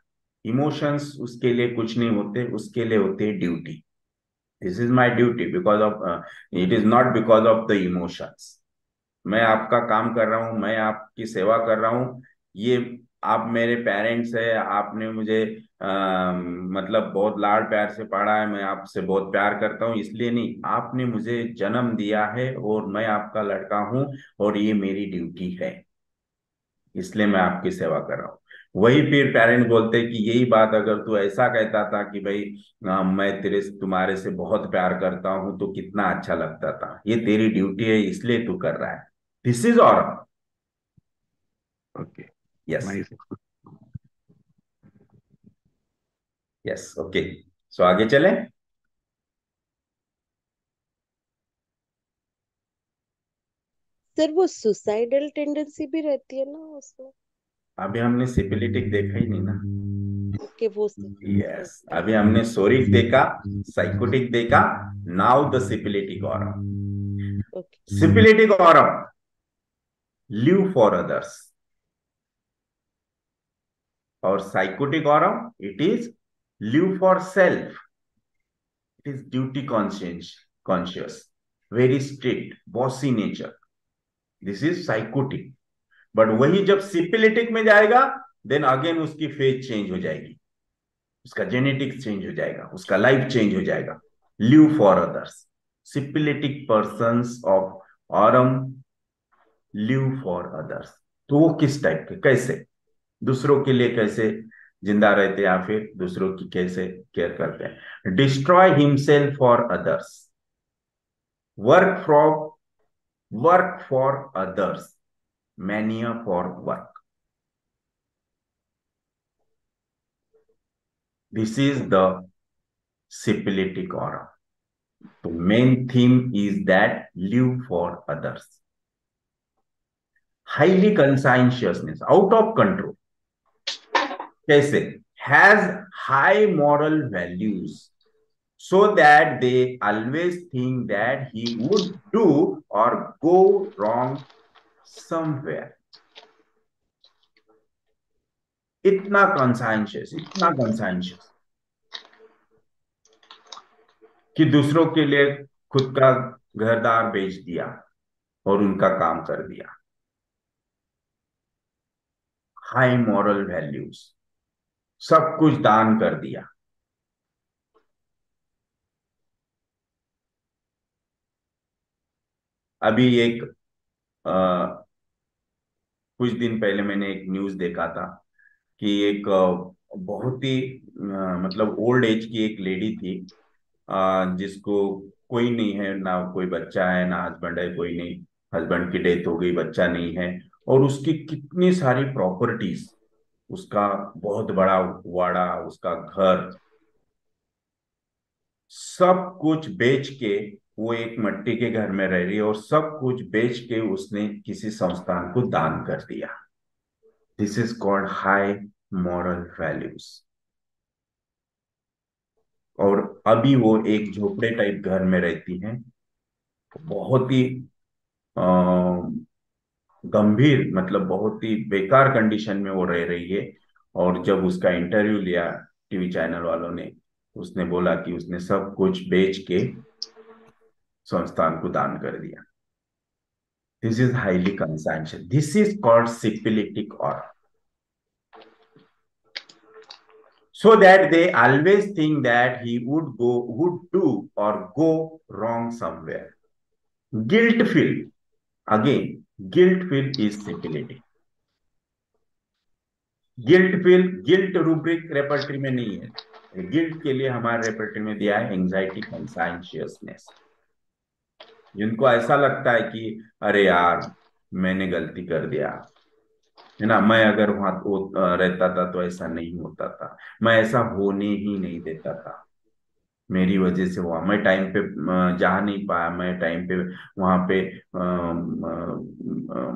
इमोशंस उसके लिए कुछ नहीं होते, उसके लिए होते हैं duty. This is my duty because of, it is not because of the emotions. मैं आपका काम कर रहा हूं, मैं आपकी सेवा कर रहा हूं, ये आप मेरे पेरेंट्स है, आपने मुझे मतलब बहुत लाड़ प्यार से पढ़ा है, मैं आपसे बहुत प्यार करता हूं, इसलिए नहीं, आपने मुझे जन्म दिया है और मैं आपका लड़का हूं और ये मेरी ड्यूटी है, इसलिए मैं आपकी सेवा कर रहा हूँ. वही फिर पेरेंट्स बोलते कि यही बात अगर तू ऐसा कहता था कि भाई मैं तेरे तुम्हारे से बहुत प्यार करता हूं तो कितना अच्छा लगता था, ये तेरी ड्यूटी है इसलिए तू कर रहा है. This is Aurum. Okay. Yes. Yes okay so आगे चलें। सर वो सुसाइडल टेंडेंसी भी रहती है ना उसमें? अभी हमने सिपिलिटिक देखा ही नहीं ना कि वो यस अभी हमने सोरिक देखा, साइकोटिक देखा, now the syphilitic Aurum. Syphilitic Aurum live for others और sycotic Aurum it is live for self, it is duty conscious, very strict, bossy nature, this is psychotic, but वही जब syphilitic में जाएगा then again उसकी phase change हो जाएगी, उसका genetics change हो जाएगा, उसका life change हो जाएगा, live for others, syphilitic persons of aurum live for others, तो वो किस type के कैसे दूसरों के लिए कैसे जिंदा रहते हैं या फिर दूसरों की कैसे केयर करते हैं। Destroy himself for others, work for others, mania for work, this is the syphilitic Aurum. तो main theme is that live for others. Highly conscientiousness, out of control, कैसे has high moral values so that they always think that he would do और गो रॉन्ग समवेयर। इतना कंसाइंशियस, इतना कंसाइंशियस कि दूसरों के लिए खुद का घरदार बेच दिया और उनका काम कर दिया। हाई मॉरल वैल्यूज, सब कुछ दान कर दिया। अभी एक कुछ दिन पहले मैंने एक न्यूज देखा था कि एक बहुत ही मतलब ओल्ड एज की एक लेडी थी जिसको कोई नहीं है, ना कोई बच्चा है ना हस्बैंड है, कोई नहीं, हस्बैंड की डेथ हो गई, बच्चा नहीं है, और उसकी कितनी सारी प्रॉपर्टीज, उसका बहुत बड़ा वाड़ा, उसका घर, सब कुछ बेच के, वो एक मिट्टी के घर में रह रही है और सब कुछ बेच के उसने किसी संस्थान को दान कर दिया। This is called high moral values. और अभी वो एक झोपड़े टाइप घर में रहती है, बहुत ही गंभीर मतलब बहुत ही बेकार कंडीशन में वो रह रही है। और जब उसका इंटरव्यू लिया टीवी चैनल वालों ने, उसने बोला कि उसने सब कुछ बेच के संस्थान को दान कर दिया। This is highly conscientious, this is called syphilitic Aurum. So that they always think that he would do और go wrong somewhere. Guilt feel, again guilt feel is syphilitic. Guilt feel, guilt rubric repertory में नहीं है, गिल्ट के लिए हमारे रेपर्टरी में दिया है एंजाइटी कंसाइंशियसनेस। जिनको ऐसा लगता है कि अरे यार मैंने गलती कर दिया है ना, मैं अगर वहां रहता था तो ऐसा नहीं होता था, मैं ऐसा होने ही नहीं देता था, मेरी वजह से हुआ, मैं टाइम पे जा नहीं पाया, मैं टाइम पे वहां पे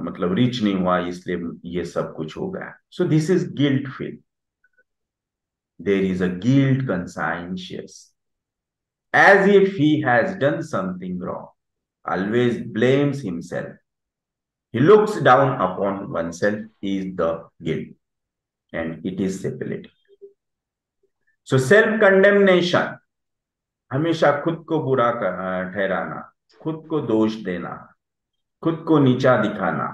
मतलब रीच नहीं हुआ, इसलिए ये सब कुछ हो गया। So this is guilt feel, there is a guilt conscientious, as if he has done something wrong, always blames himself, he looks down upon oneself, is the guilt and it is syphilitic. So self condemnation, हमेशा खुद को बुरा ठहराना, खुद को दोष देना, खुद को नीचा दिखाना,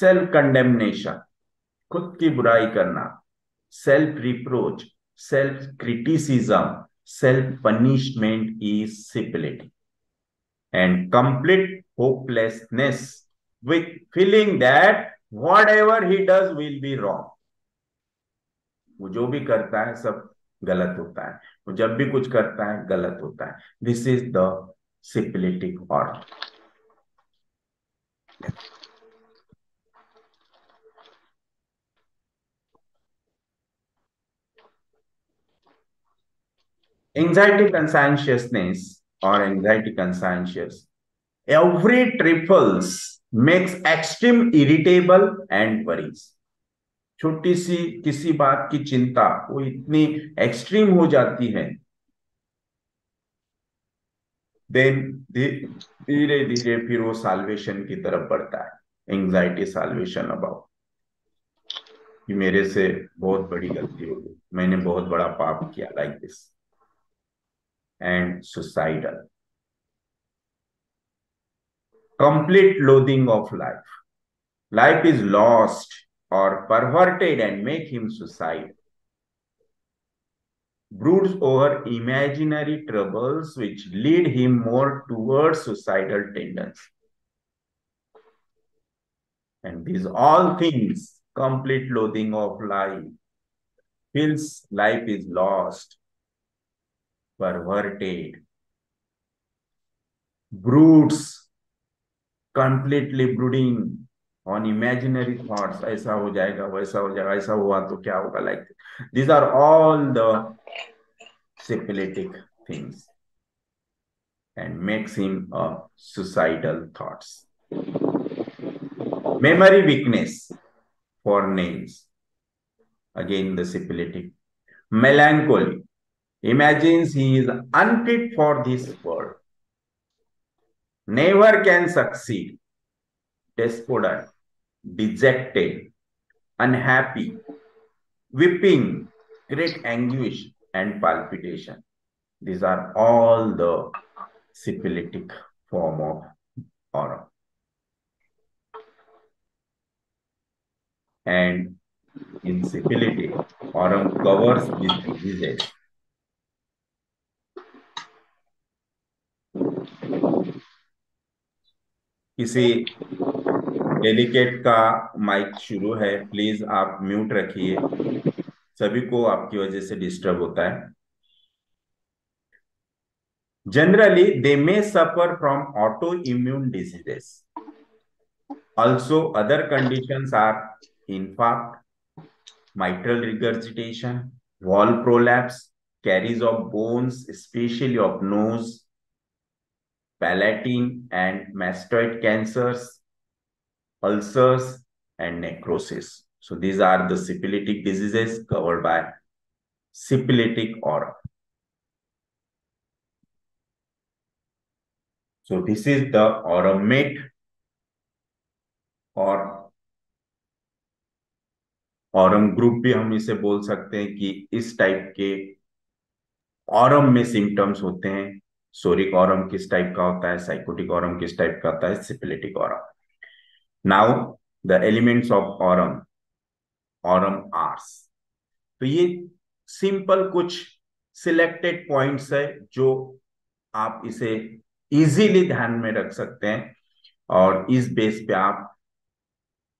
सेल्फ कंडेमनेशन, खुद की बुराई करना, self reproach, self criticism, self punishment is syphilitic. And complete hopelessness with feeling that whatever he does will be wrong, वो जो भी करता है सब गलत होता है, वो जब भी कुछ करता है गलत होता है। This is the syphilitic aurum. Anxiety conscientiousness or anxiety conscientious. Every trifles makes extreme irritable and worries. छोटी सी किसी बात की चिंता वो इतनी एक्सट्रीम हो जाती है, देन धीरे धीरे फिर वो साल्वेशन की तरफ बढ़ता है. एंग्जाइटी साल्वेशन अबाउट कि मेरे से बहुत बड़ी गलती हो गई, मैंने बहुत बड़ा पाप किया, like this and suicidal. Complete loathing of life, life is lost or perverted and make him suicide. Broods over imaginary troubles which lead him more towards suicidal tendency. And these all things, complete loathing of life, feels life is lost, perverted. Broods, completely brooding on imaginary thoughts, ऐसा हो जाएगा, वैसा हो जाएगा, ऐसा हुआ तो क्या होगा, like this are all the syphilitic things and makes him a suicidal thoughts. Memory weakness for names, again the syphilitic. Melancholy, imagines he is unfit for this world, never can succeed. Despondent, dejected, unhappy, weeping, great anguish and palpitation. These are all the syphilitic form of Aurum. And in syphilitic, Aurum covers these diseases. किसी डेलीकेट का माइक शुरू है, प्लीज आप म्यूट रखिए, सभी को आपकी वजह से डिस्टर्ब होता है. Generally they may suffer from autoimmune diseases, also other conditions are infarct, mitral regurgitation, wall prolapse, caries of bones specially of nose, palatine and mastoid cancers, ulcers and necrosis. So these are the syphilitic diseases covered by syphilitic Aurum. So this is the aurumate और Aurum group भी हम इसे बोल सकते हैं कि इस टाइप के Aurum में सिम्टम्स होते हैं. सोरिक Aurum किस टाइप का होता है, साइकोटिक Aurum किस टाइप का होता है, syphilitic Aurum. Now the elements of Aurum, Aurum ars. तो ये सिंपल कुछ सिलेक्टेड पॉइंट्स है जो आप इसे इजीली ध्यान में रख सकते हैं, और इस बेस पे आप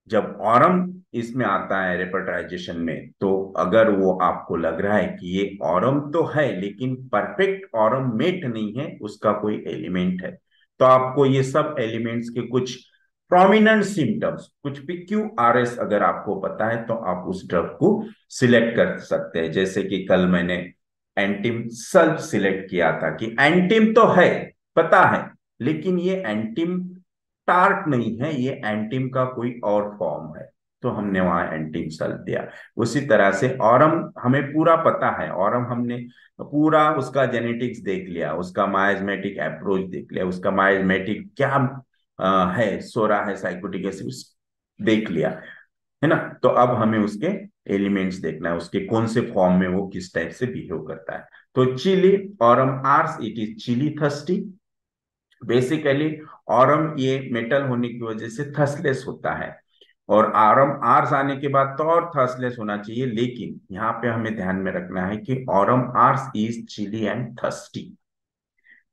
जब Aurum इसमें आता है रेपर्टराइजेशन में, तो अगर वो आपको लग रहा है कि ये Aurum तो है लेकिन परफेक्ट Aurum मेट नहीं है, उसका कोई एलिमेंट है, तो आपको ये सब एलिमेंट्स के कुछ प्रोमिनेंट सिम्टम्स, कुछ PQRS अगर आपको पता है तो आप उस ड्रग को सिलेक्ट कर सकते हैं. जैसे कि कल मैंने एंटिम सल्फ सिलेक्ट किया था कि एंटिम तो है, पता है, लेकिन ये एंटिम टार्ट नहीं है, ये एंटिम का कोई और फॉर्म है, तो हमने वहां एंटिम सल्फ दिया. उसी तरह से Aurum हमें पूरा पता है, Aurum हमने पूरा उसका जेनेटिक्स देख लिया, उसका मायजमेटिक अप्रोच देख लिया, उसका मायजमेटिक क्या है, सोरा है, साइकोटिक एसिड्स देख लिया है ना. तो अब हमें उसके एलिमेंट्स देखना है, उसके कौन से फॉर्म में वो किस टाइप से बिहेव करता है. तो chilly Aurum ars, it is chilly thirsty. Basically Aurum ये मेटल होने की वजह से थर्स्टलेस होता है, और Aurum आर्स आने के बाद तो और थर्स्टलेस होना चाहिए, लेकिन यहाँ पे हमें ध्यान में रखना है कि Aurum ars is chilly and thirsty.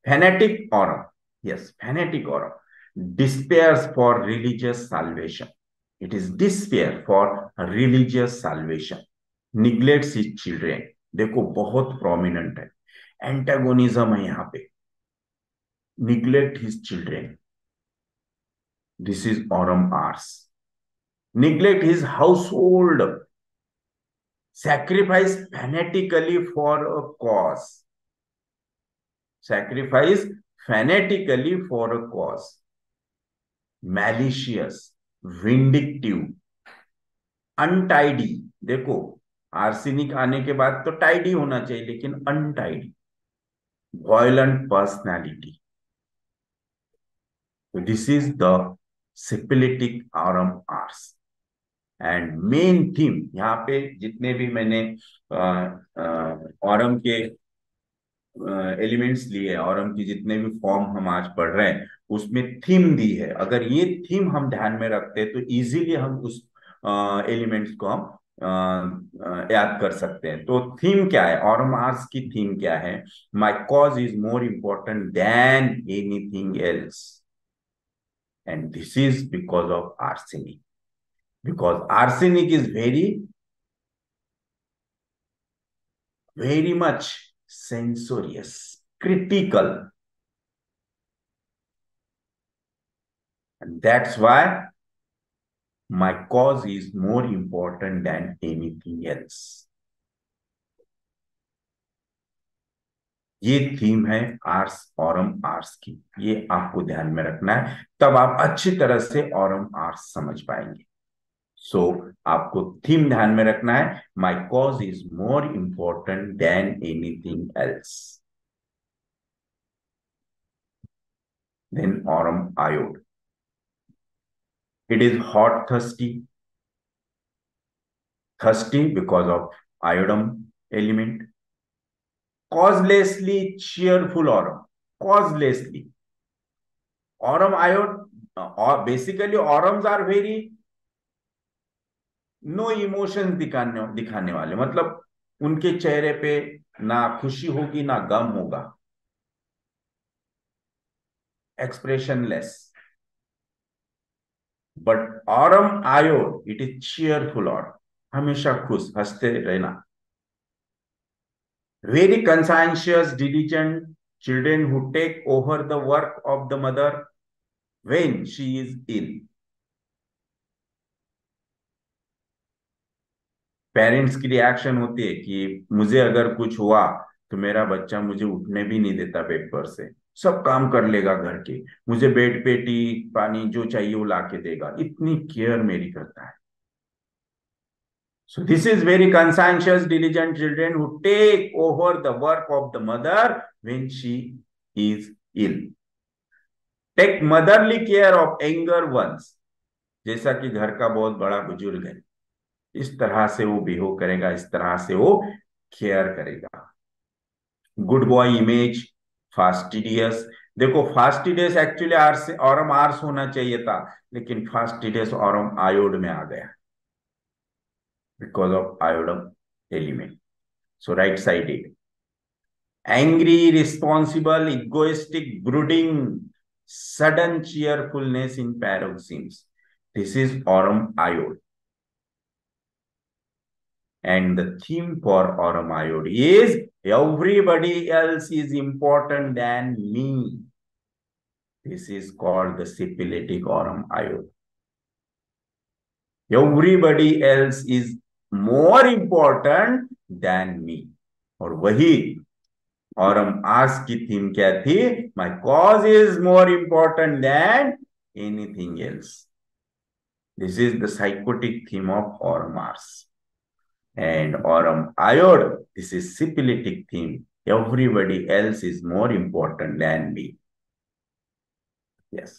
Fanatic Aurum, yes fanatic Aurum despairs for religious salvation, it is despair for religious salvation, neglects his children. देखो बहुत प्रोमिनेंट है, एंटेगोनिज्म है यहाँ पे, neglect his children, this is Aurum ars. Neglect his household, sacrifice fanatically for a cause, sacrifice fanatically for a cause. Malicious, vindictive, untidy. देखो आर्सेनिक आने के बाद तो टाइडी होना चाहिए, लेकिन untidy, violent personality. So this is the syphilitic aurum ars. And main theme, यहाँ पे जितने भी मैंने औरम के एलिमेंट्स लिए, औरम की जितने भी फॉर्म हम आज पढ़ रहे हैं, उसमें थीम दी है. अगर ये थीम हम ध्यान में रखते हैं तो इजीली हम उस एलिमेंट्स को हम याद कर सकते हैं. तो थीम क्या है, औरम आर्स की थीम क्या है? My cause is more important than anything else, and this is because of arsenic. Because arsenic is very much censorious, critical, and that's why my cause is more important than anything else. ये थीम है आर्स, औरम आर्स की. ये आपको ध्यान में रखना है, तब आप अच्छी तरह से औरम आर्स समझ पाएंगे. सो आपको थीम ध्यान में रखना है, my cause is more important than anything else. Then aurum iod. It is hot thirsty, thirsty because of iodum element. Causelessly cheerful aurum, causelessly. Aurum iod basically aurums are very no emotions दिखाने वाले, मतलब उनके चेहरे पे ना खुशी होगी ना गम होगा, expressionless. But aurum iod it is cheerful, और हमेशा खुश, हंसते रहना. Very conscientious, diligent children who take over the work of the mother when she is ill. Parents की रिएक्शन होती है कि मुझे अगर कुछ हुआ तो मेरा बच्चा मुझे उठने भी नहीं देता, बेड पर से सब काम कर लेगा घर के, मुझे बेड पे टी पानी जो चाहिए वो ला के देगा, इतनी केयर मेरी करता है. So this is very conscientious, diligent children who take over the work of the mother when she is ill. Take motherly care of younger ones, जैसा कि घर का बहुत बड़ा बुजुर्ग है, इस तरह से वो बिहेव करेगा, इस तरह से वो केयर करेगा. Good boy image, fastidious. देखो fastidious actually ars, aurum ars होना चाहिए था, लेकिन फास्टिडियस औरम आयोड में आ गया because of iodum element. So right sided. Angry, responsible, egoistic, brooding, sudden cheerfulness in paroxysms. This is aurum iod. And the theme for aurum iod is everybody else is important than me. This is called the syphilitic aurum iod. Everybody else is more important than me. और वही औरम आर्स की थीम क्या थी? My cause is more important than anything else. This is the psychotic theme of aurum ars. And aurum iod, this is syphilitic theme. Everybody else is more important than me. Yes.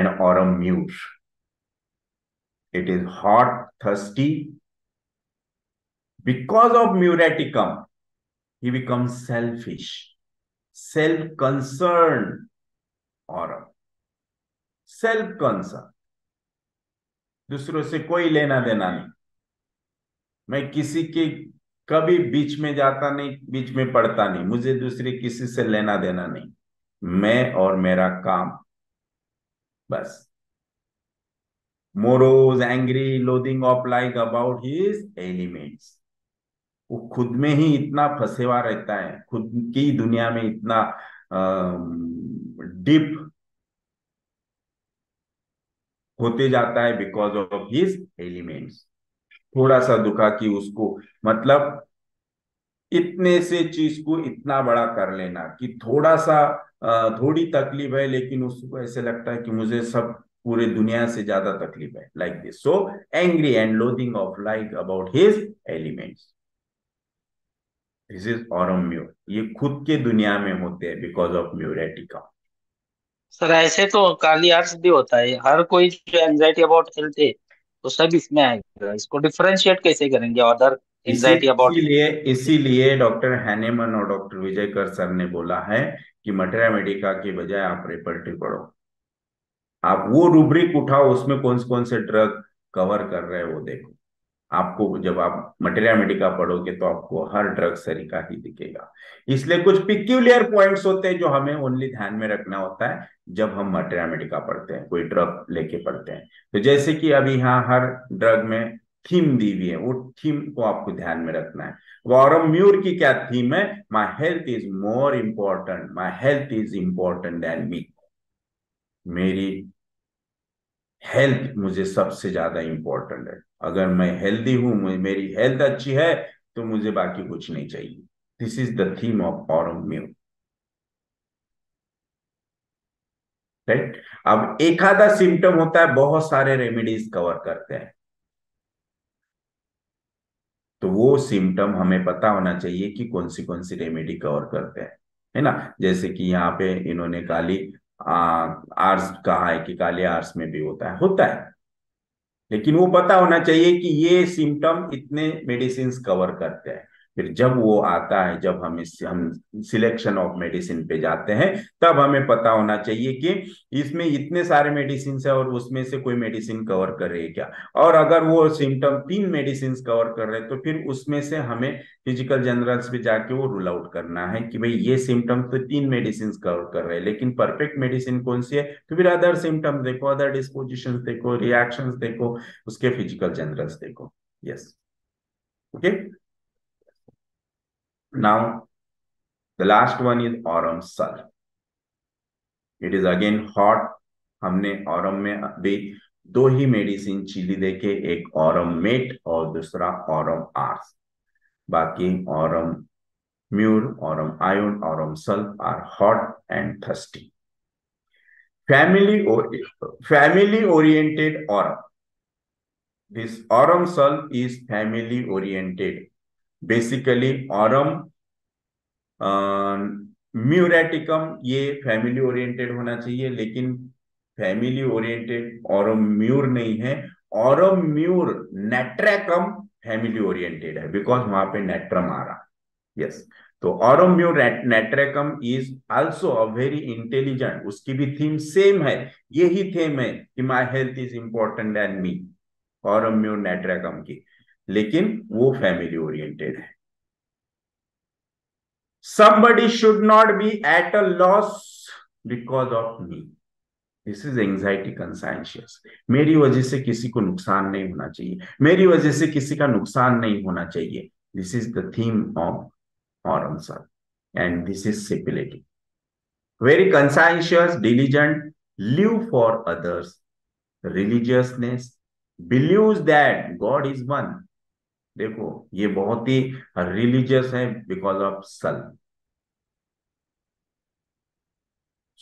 And aurum mur. It is hot, thirsty. Because of muraticum, he becomes selfish, self-concerned. Aurum. Self-concern. दूसरों से कोई लेना देना नहीं, मैं किसी के कभी बीच में जाता नहीं, बीच में पड़ता नहीं, मुझे दूसरे किसी से लेना देना नहीं, मैं और मेरा काम बस. Morose, angry, loathing of like about his elements. वो खुद में ही इतना फंसेवा रहता है, खुद की दुनिया में इतना डीप होते जाता है बिकॉज ऑफ हिज एलिमेंट्स. थोड़ा सा दुखा कि उसको, मतलब इतने से चीज को इतना बड़ा कर लेना कि थोड़ा सा थोड़ी तकलीफ है लेकिन उसको ऐसे लगता है कि मुझे सब पूरे दुनिया से ज्यादा तकलीफ है, like this. So angry and loathing of like about his elements. This is aurum mur, ये खुद के दुनिया में होते हैं बिकॉज ऑफ म्यूरेटिका। सर ऐसे तो काली आर्स भी होता है, हर कोई जो एंजाइटी अबाउट हेल्थ है तो सब इसमें आएगा, इसको डिफरेंशिएट कैसे करेंगे अदर एंजाइटी अबाउट? इसीलिए डॉक्टर हैनेमन और डॉक्टर विजयकर सर ने बोला है कि मटेरिया मेडिका के बजाय आप रेपर्टरी पढ़ो, आप वो रूब्रिक उठाओ उसमें कौन से ड्रग कवर कर रहे हो वो देखो। आपको जब आप मटेरिया मेडिका पढ़ोगे तो आपको हर ड्रग सरीका ही दिखेगा। इसलिए कुछ पिक्यूलियर पॉइंट्स होते हैं जो हमें ओनली ध्यान में रखना होता है जब हम मटेरिया मेडिका पढ़ते हैं, कोई ड्रग लेके पढ़ते हैं। तो जैसे कि अभी यहाँ हर ड्रग में थीम दी हुई है, वो थीम को आपको ध्यान में रखना है। ऑरम म्यूर की क्या थीम है? My health is more important, my health is important than me. मेरी हेल्थ मुझे सबसे ज्यादा इम्पोर्टेंट है, अगर मैं हेल्दी हूं, मेरी हेल्थ अच्छी है तो मुझे बाकी कुछ नहीं चाहिए। This is the theme of aurum mur, right. अब एक आधा सिम्टम होता है, बहुत सारे रेमेडीज कवर करते हैं, तो वो सिम्टम हमें पता होना चाहिए कि कौन सी रेमेडी कवर करते हैं, है ना। जैसे कि यहाँ पे इन्होंने काली आर्स कहा है कि काले आर्स में भी होता है, लेकिन वो पता होना चाहिए कि ये सिम्टम इतने मेडिसिन कवर करते हैं। फिर जब वो आता है, जब हम सिलेक्शन ऑफ मेडिसिन पे जाते हैं, तब हमें पता होना चाहिए कि इसमें इतने सारे मेडिसिन है और उसमें से कोई मेडिसिन कवर कर रही है क्या। और अगर वो सिम्टम 3 मेडिसिन कवर कर रहे हैं तो फिर उसमें से हमें फिजिकल जनरल्स पे जाके वो रूल आउट करना है कि भाई ये सिम्टम तो 3 मेडिसिन कवर कर रहे हैं लेकिन परफेक्ट मेडिसिन कौन सी है। तो फिर अदर सिम्टम देखो, अदर डिस्पोजिशन देखो, रिएक्शन देखो, उसके फिजिकल जनरल्स देखो। Yes, okay. Now, the last one is aurum sulph. It is again hot. हमने ऑरम में अभी 2 ही मेडिसिन चीली देखे, एक ऑरम मेट और दूसरा ऑरम आर्स। बाकी aurum mur, aurum iod, aurum sulph are hot and thirsty. Family oriented aurum, this aurum sulph is family oriented. Basically aurum muriaticum ये फैमिली ओरिएंटेड होना चाहिए, लेकिन फैमिली ओरिएंटेड ऑरम म्यूर नहीं है। Aurum mur natricum family oriented है बिकॉज वहां पे नेट्रम आ रहा है। यस, तो aurum mur natricum is also a very intelligent, उसकी भी थीम सेम है, यही थीम है कि my health is important and me, aurum mur natricum की, लेकिन वो फैमिली ओरिएंटेड है। Somebody should not be at a loss because of me. This is anxiety conscientious. मेरी वजह से किसी को नुकसान नहीं होना चाहिए, मेरी वजह से किसी का नुकसान नहीं होना चाहिए। This is the theme of Aurum sulph, and this is syphilitic. Very conscientious, diligent, live for others, religiousness, believes that God is one. देखो ये बहुत ही रिलीजियस है because of sulph.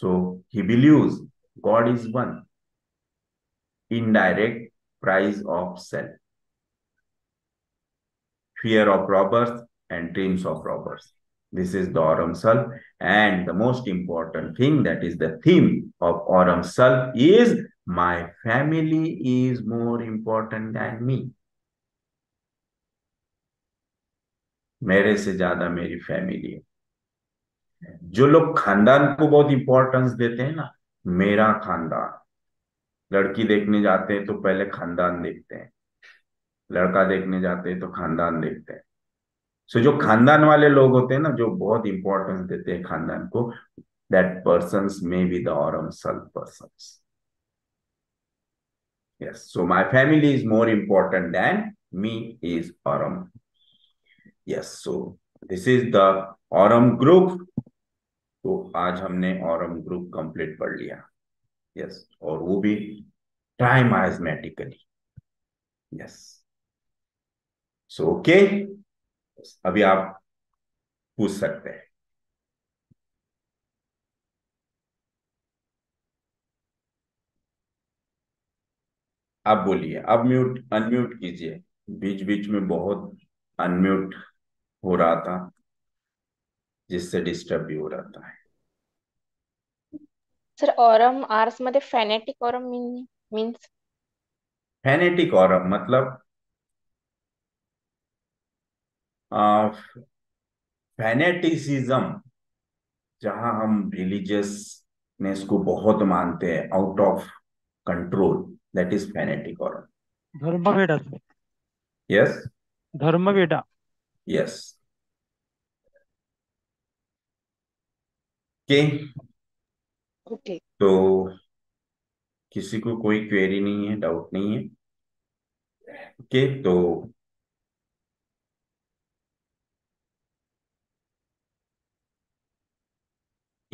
So he believes God is one, indirect praise of self, fear of robbers and dreams of robbers. This is the aurum sulph, and the most important thing that is the theme of aurum sulph is my family is more important than me. मेरे से ज्यादा मेरी फैमिली है। जो लोग खानदान को बहुत इंपॉर्टेंस देते हैं ना, मेरा खानदान, लड़की देखने जाते हैं तो पहले खानदान देखते हैं, लड़का देखने जाते हैं तो खानदान देखते हैं। सो जो खानदान वाले लोग होते हैं ना, जो बहुत इंपॉर्टेंस देते हैं खानदान को, that persons may be the aurum sulph persons. Yes, so my family is more important than me is aurum. Yes, so this is the Aurum group. तो आज हमने Aurum group complete पढ़ लिया। Yes, और वो भी tri miasmatically. Yes, so okay. अभी आप पूछ सकते हैं। आप बोलिए, आप म्यूट अनम्यूट कीजिए, बीच बीच में बहुत अनम्यूट हो रहा था जिससे डिस्टर्ब भी हो रहा है। सर ऑरम आर्स मध्ये fanatic aurum means fanatic aurum मतलब फैनेटिसिज्म, जहां हम रिलीजियसनेस को बहुत मानते हैं out of control, that is fanatic aurum. धर्मवेदा। यस धर्मवेदा। Yes okay. तो किसी को कोई क्वेरी नहीं है, डाउट नहीं है? ओके तो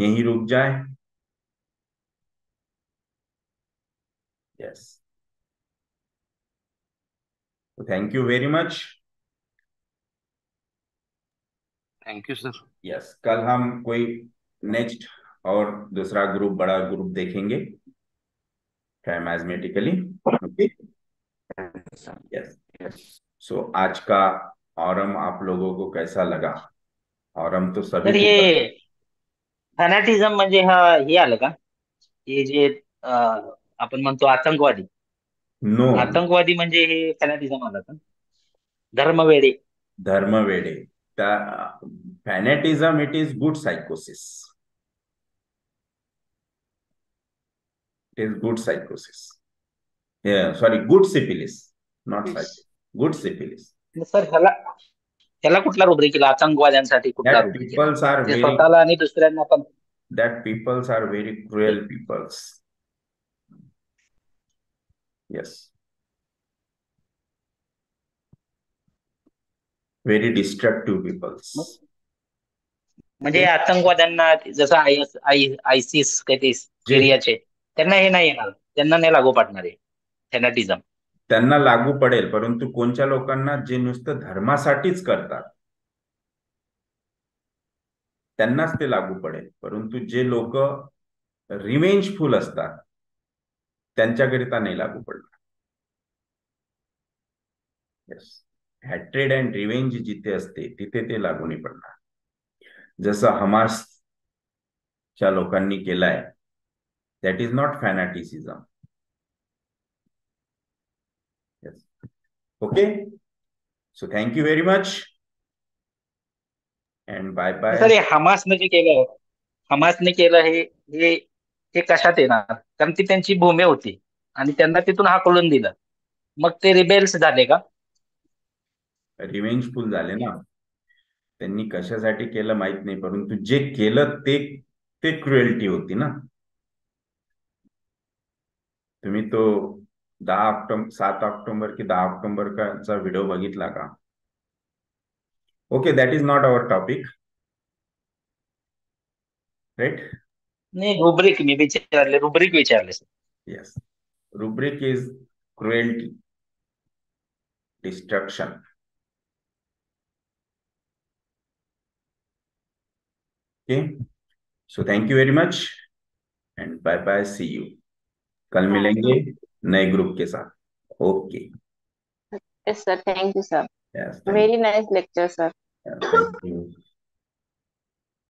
यहीं रुक जाए। Yes thank you very much. Thank you sir. Yes कल हम कोई नेक्स्ट और दूसरा ग्रुप, बड़ा ग्रुप देखेंगे ट्राइमैस्मेटिकली। ओके यस सो आज का ऑरम आप लोगों को कैसा लगा? ऑरम तो सभी ये फॅनेटिझम म्हणजे हे आलं का, हे जे आपण म्हणतो आतंकवादी? नो, आतंकवादी म्हणजे हे फॅनेटिझम आलं का? धर्मवेडे। धर्मवेडे fanaticism it is gold sycosis, is gold sycosis, sorry gold syphilis, not psycho, gold syphilis. Sir ह्याला कुठला रुब्रिक केला आतंकवाद्यांसाठी? कुठला रुब्रिक? पीपल्स आर व्हेरी, स्वतःला आणि दुसऱ्यांना पण, that peoples are very cruel peoples. Yes very destructive peoples म्हणजे आतंकवाद्यांना, जसं आयसिस काही सिरियाचे, त्यांना हे नाही येणार, त्यांना नाही लागू पडणार आहे फॅनेटिझम। त्यांना लागू पडेल परंतु कोणत्या लोकांना जे नुसतं धर्मासाठीच करतात त्यांनाच ते लागू पडेल, परंतु जे लोक रिवेंजफुल असतात त्यांच्याकरिता नाही लागू पडणार। यस हॅट्रेड अँड रिवेंज जिथे असते तिथे ते लागू नाही पडणार, जसं हमासच्या लोकांनी केलाय। That is not fanaticism. Yes. Okay. So thank you very much. And bye bye. Sir, Hamas ने जे केलं, हमास ने केलं हे कशात येणार? कारण ती त्यांची भूमी होती आणि त्यांना तिथून हाकलून दिलं, मग ते रिबेल्स झाले का? रिवेंजफुल झाले ना, त्यांनी कशासाठी केलं माहित नाही परंतु जे केलं ते क्रुएल्टी होती ना। तुम्ही तो 10 ऑक्टोबर, 7 ऑक्टोबर का वीडियो बघितला का? Okay that is not our topic right. नहीं रुब्रिक मी विचारले, रुब्रिक विचारले। Yes rubric is cruelty, destruction. Okay so thank you very much and bye bye, see you. कल मिलेंगे नए ग्रुप के साथ। Okay yes sir thank you sir. Very nice lecture sir.